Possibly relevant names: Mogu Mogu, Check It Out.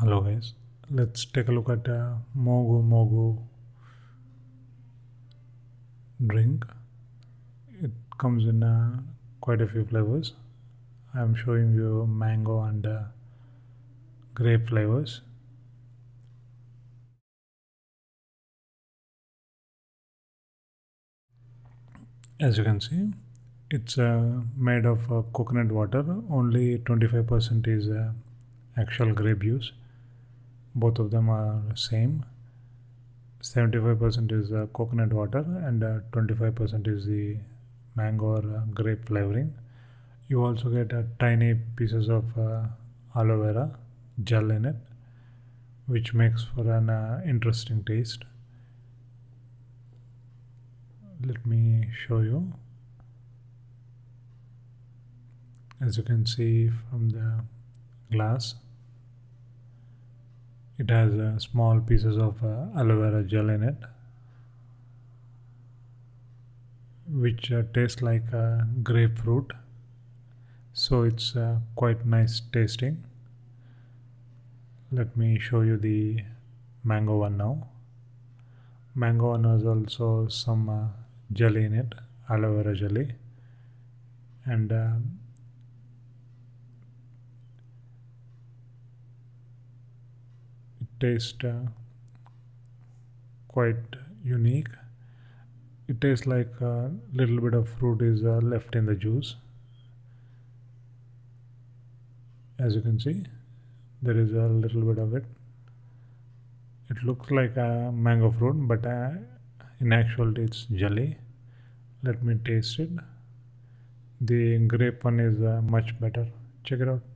always. Let's take a look at Mogu Mogu drink. It comes in quite a few flavors. I'm showing you mango and grape flavors. As you can see, it's made of coconut water. Only 25% is actual grape juice. Both of them are same. 75% is coconut water and 25% is the mango or grape flavoring. You also get tiny pieces of aloe vera gel in it, which makes for an interesting taste. Let me show you. As you can see from the glass, it has small pieces of aloe vera gel in it, which tastes like grapefruit, so it's quite nice tasting. Let me show you the mango one now. Mango one has also some jelly in it, aloe vera jelly, and it tastes quite unique. It tastes like a little bit of fruit is left in the juice. As you can see, there is a little bit of it. It looks like a mango fruit, but in actuality it's jelly. Let me taste it. The grape one is much better. Check it out.